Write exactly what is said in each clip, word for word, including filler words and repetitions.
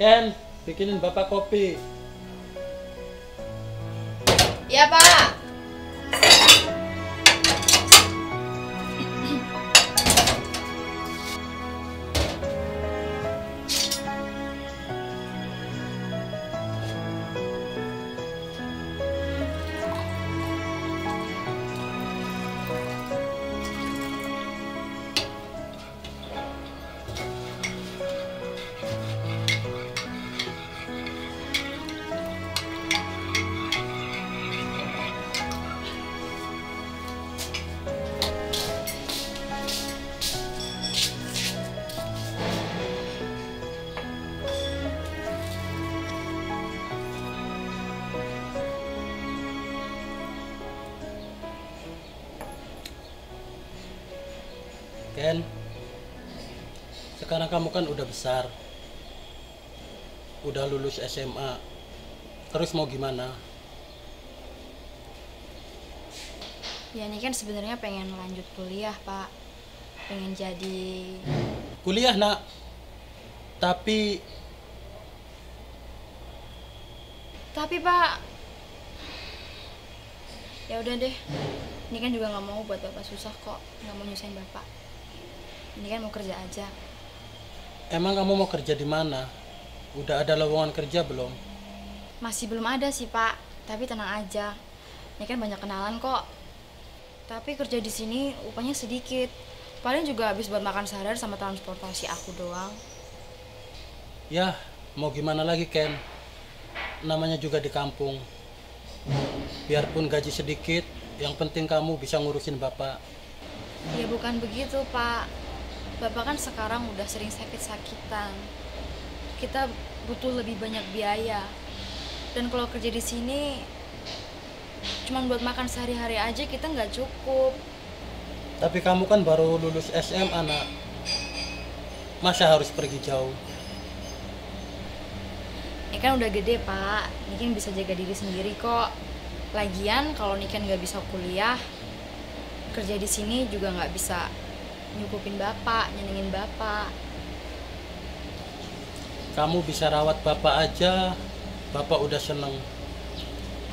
Ken, bikinin Bapak kopi. Iya, Pak. Ken, sekarang kamu kan udah besar, udah lulus S M A, terus mau gimana? Ya ini kan sebenarnya pengen lanjut kuliah, Pak, pengen jadi kuliah nak, tapi tapi Pak, ya udah deh, ini kan juga nggak mau buat Bapak susah kok, nggak mau nyusahin Bapak. Ini kan mau kerja aja. Emang kamu mau kerja di mana? Udah ada lowongan kerja belum? Masih belum ada sih, Pak. Tapi tenang aja. Ini kan banyak kenalan kok. Tapi kerja di sini upahnya sedikit. Paling juga habis buat makan sehari sama transportasi aku doang. Yah, mau gimana lagi, Ken? Namanya juga di kampung. Biarpun gaji sedikit, yang penting kamu bisa ngurusin Bapak. Ya bukan begitu, Pak. Bapak kan sekarang udah sering sakit-sakitan. Kita butuh lebih banyak biaya. Dan kalau kerja di sini, cuma buat makan sehari-hari aja kita nggak cukup. Tapi kamu kan baru lulus S M A, nak. Masa harus pergi jauh? Ini kan udah gede, Pak. Niken bisa jaga diri sendiri kok. Lagian kalau Niken nggak bisa kuliah, kerja di sini juga nggak bisa nyukupin Bapak, nyenengin Bapak. Kamu bisa rawat Bapak aja, Bapak udah seneng.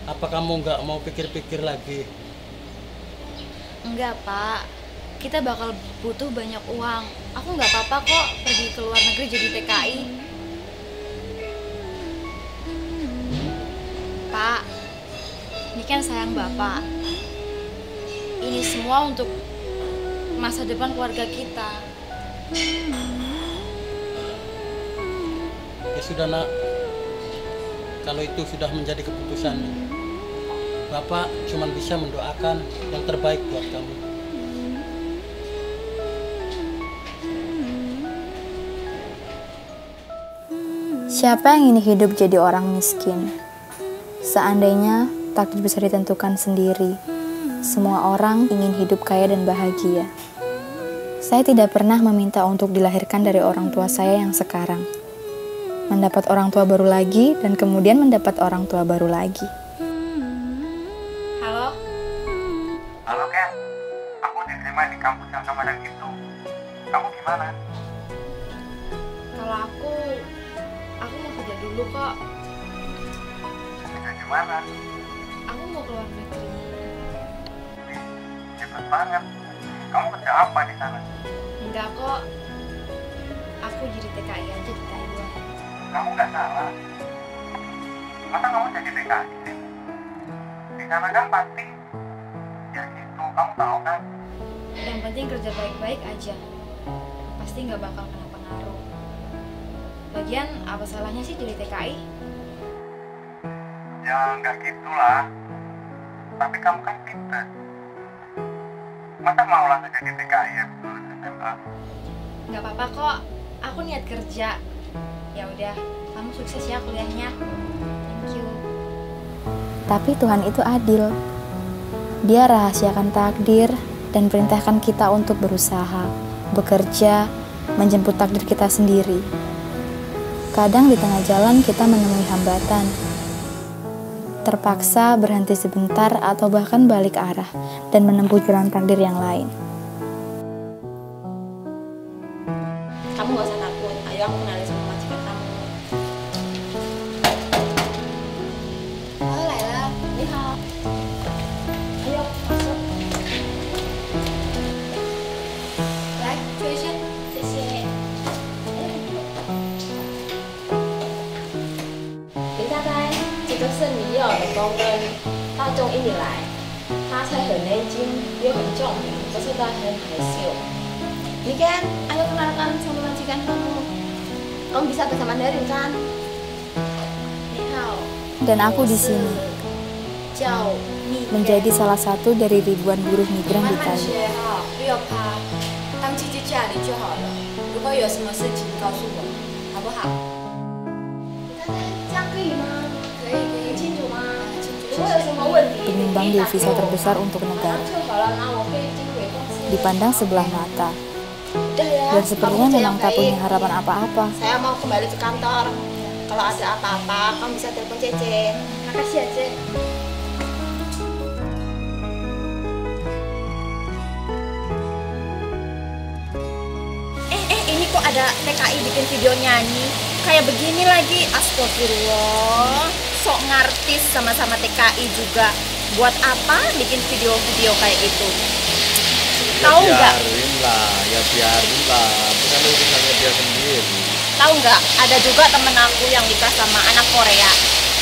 Apa kamu nggak mau pikir-pikir lagi? Enggak, Pak. Kita bakal butuh banyak uang. Aku nggak apa-apa kok pergi ke luar negeri jadi T K I. Pak, ini kan sayang Bapak. Ini semua untuk masa depan keluarga kita. Ya sudah, nak. Kalau itu sudah menjadi keputusan, Bapak cuma bisa mendoakan yang terbaik buat kamu. Siapa yang ingin hidup jadi orang miskin? Seandainya takdir bisa ditentukan sendiri. Semua orang ingin hidup kaya dan bahagia. Saya tidak pernah meminta untuk dilahirkan dari orang tua saya yang sekarang. Mendapat orang tua baru lagi, dan kemudian mendapat orang tua baru lagi. Halo? Halo, Ken. Aku diterima di kampus yang sama dengan itu. Kamu gimana? Kalau aku, aku mau kerja dulu kok. Kerja gimana? Aku mau keluar negeri. Cepet banget. Kamu kerja apa di sana? Enggak kok. Aku jadi T K I aja di Taiwan. Kamu nggak salah. Masa kamu jadi T K I sih? Di sana kan pasti. Ya gitu, kamu tahu kan? Yang penting kerja baik-baik aja. Pasti nggak bakal kena pengaruh. Lagian apa salahnya sih jadi T K I? Ya nggak gitulah. Tapi kamu kan pintar. Masa mau langsung jadi T K I ya? Gak apa-apa kok, aku niat kerja. Ya udah, kamu sukses ya kuliahnya. Thank you. Tapi Tuhan itu adil. Dia rahasiakan takdir dan perintahkan kita untuk berusaha, bekerja, menjemput takdir kita sendiri. Kadang di tengah jalan kita menemui hambatan. Terpaksa berhenti sebentar atau bahkan balik arah dan menempuh jalan takdir yang lain. Kamu gak usah takut, ayo aku kenalin sama majikan kamu. 这剩余有两公分，大众一以来，花菜很耐煎，又很重，做出来很可笑。Ini kan, ayo kenalkan sama majikan kamu. Kamu bisa bahasa Mandarin kan? Dan aku di sini menjadi salah satu dari ribuan buruh migran di Thailand. Penyumbang devisa terbesar untuk negara dipandang sebelah mata. Dan sepertinya memang tak punya harapan apa-apa. Saya mau kembali ke kantor. Kalau ada apa-apa, kamu bisa telepon Cece. Makasih ya, Cece. Eh, eh, ini kok ada T K I bikin video nyanyi? Kayak begini lagi, astagfirullah. Sok ngartis sama-sama T K I juga. Buat apa bikin video-video kayak itu? Tahu nggak? Ya biarin lah, ya biarin lah. Bukan urusannya dia sendiri. Tahu nggak? Ada juga temen aku yang nikah sama anak Korea.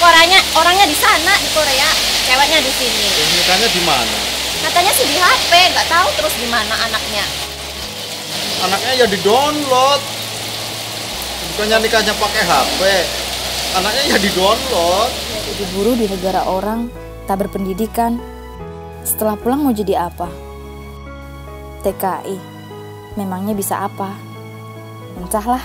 Koreanya orangnya di sana di Korea, ceweknya di sini. Nikahnya di mana? Katanya sih di H P, nggak tahu terus di mana anaknya. Anaknya ya di download. Bukannya nikahnya pakai H P, anaknya ya di download. Jadi buru di negara orang tak berpendidikan. Setelah pulang mau jadi apa? T K I, memangnya bisa apa? Entahlah.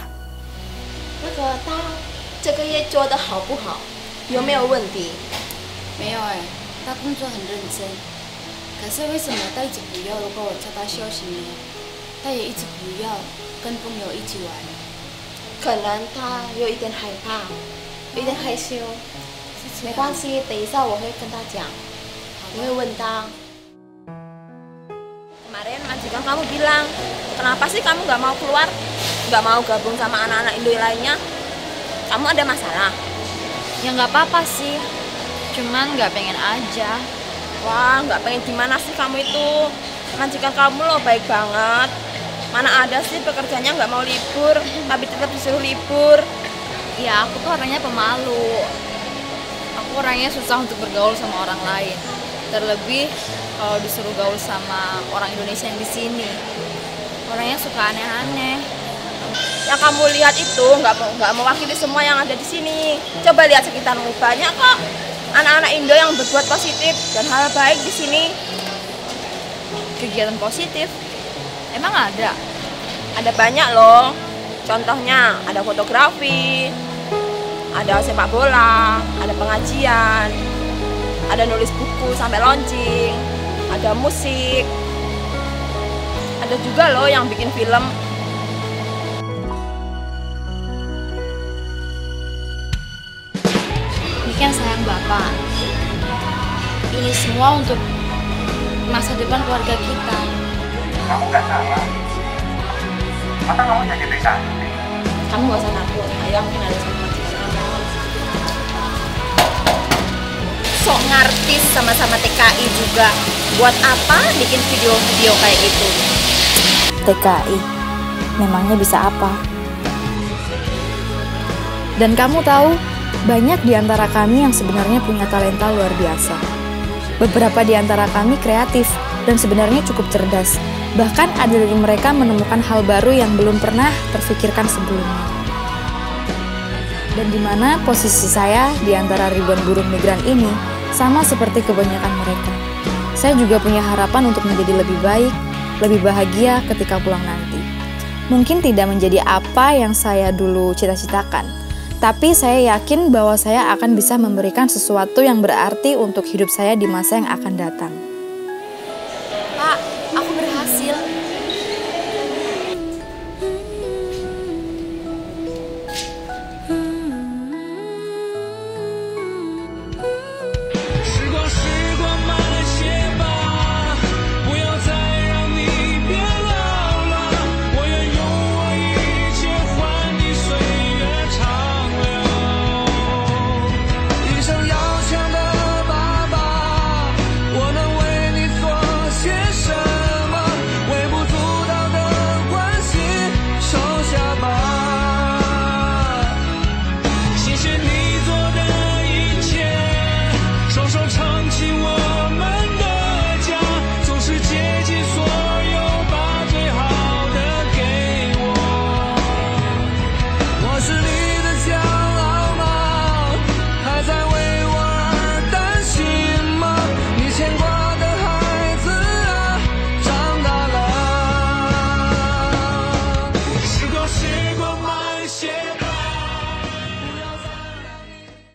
Kemarin majikan kamu bilang, kenapa sih kamu nggak mau keluar, nggak mau gabung sama anak-anak Indo lainnya? Kamu ada masalah? Ya nggak apa-apa sih, cuman nggak pengen aja. Wah, nggak pengen gimana sih kamu itu? Majikan kamu loh baik banget. Mana ada sih pekerjanya nggak mau libur, tapi tetap disuruh libur. Ya aku tuh orangnya pemalu. Aku orangnya susah untuk bergaul sama orang lain. Terlebih kalau disuruh gaul sama orang Indonesia yang di sini, orangnya suka aneh-aneh. Yang kamu lihat itu nggak mau nggak mewakili semua yang ada di sini. Coba lihat sekitarmu, banyak kok anak-anak Indo yang berbuat positif dan hal baik di sini. Kegiatan positif emang ada, ada banyak loh. Contohnya ada fotografi, ada sepak bola, ada pengajian. Ada nulis buku sampai launching, ada musik, ada juga loh yang bikin film. Ini kan sayang Bapak. Ini semua untuk masa depan keluarga kita. Kamu nggak salah. Masa kamu nyakitin cantik. Kamu nggak usah takut. Ayo aku kenalin sama kita. Sok ngartis sama-sama T K I juga. Buat apa bikin video-video kayak gitu? T K I, memangnya bisa apa? Dan kamu tahu, banyak di antara kami yang sebenarnya punya talenta luar biasa. Beberapa di antara kami kreatif dan sebenarnya cukup cerdas. Bahkan ada dari mereka menemukan hal baru yang belum pernah terfikirkan sebelumnya. Dan di mana posisi saya di antara ribuan buruh migran ini sama seperti kebanyakan mereka. Saya juga punya harapan untuk menjadi lebih baik, lebih bahagia ketika pulang nanti. Mungkin tidak menjadi apa yang saya dulu cita-citakan, tapi saya yakin bahwa saya akan bisa memberikan sesuatu yang berarti untuk hidup saya di masa yang akan datang.